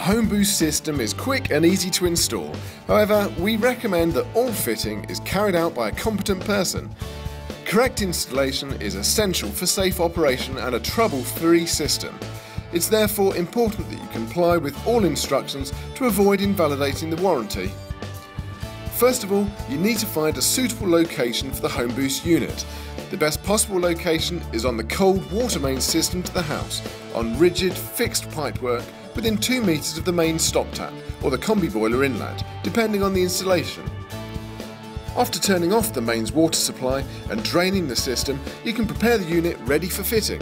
HomeBoost system is quick and easy to install. However, we recommend that all fitting is carried out by a competent person. Correct installation is essential for safe operation and a trouble-free system. It's therefore important that you comply with all instructions to avoid invalidating the warranty. First of all, you need to find a suitable location for the HomeBoost unit. The best possible location is on the cold water main system to the house, on rigid, fixed pipework within 2 metres of the main stop tap or the combi boiler inlet, depending on the installation. After turning off the mains water supply and draining the system, you can prepare the unit ready for fitting.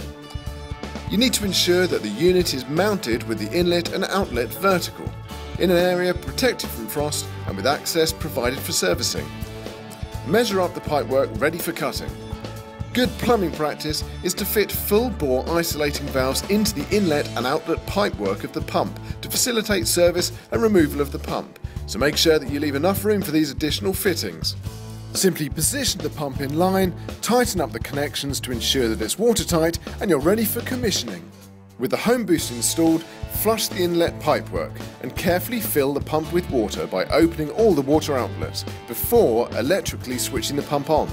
You need to ensure that the unit is mounted with the inlet and outlet vertical, in an area protected from frost and with access provided for servicing. Measure up the pipework ready for cutting. Good plumbing practice is to fit full bore isolating valves into the inlet and outlet pipework of the pump to facilitate service and removal of the pump, so make sure that you leave enough room for these additional fittings. Simply position the pump in line, tighten up the connections to ensure that it's watertight, and you're ready for commissioning. With the HomeBoost installed, flush the inlet pipework and carefully fill the pump with water by opening all the water outlets before electrically switching the pump on.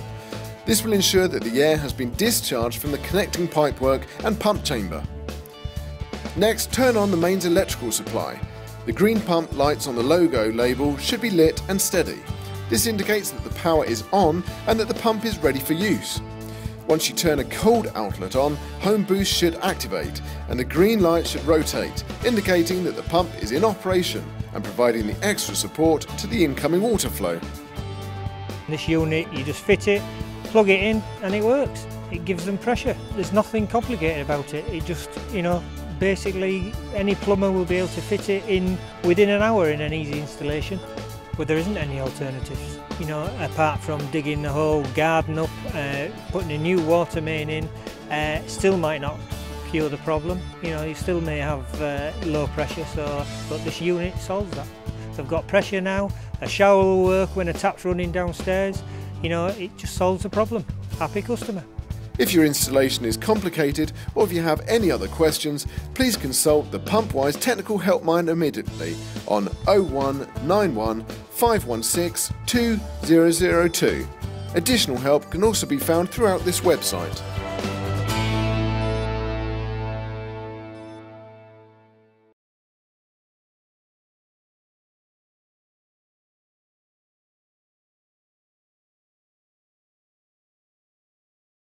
This will ensure that the air has been discharged from the connecting pipework and pump chamber. Next, turn on the mains electrical supply. The green pump lights on the logo label should be lit and steady. This indicates that the power is on and that the pump is ready for use. Once you turn a cold outlet on, HomeBoost should activate and the green light should rotate, indicating that the pump is in operation and providing the extra support to the incoming water flow. This unit, you just fit it, plug it in and it works. It gives them pressure. There's nothing complicated about it. It just, basically any plumber will be able to fit it in within an hour in an easy installation. But there isn't any alternatives, apart from digging the whole garden up, putting a new water main in, still might not cure the problem. You still may have low pressure, but this unit solves that. They've got pressure now, a shower will work when a tap's running downstairs, it just solves the problem. Happy customer. If your installation is complicated or if you have any other questions, please consult the Pumpwise Technical Helpline immediately on 0191 516 2002. Additional help can also be found throughout this website.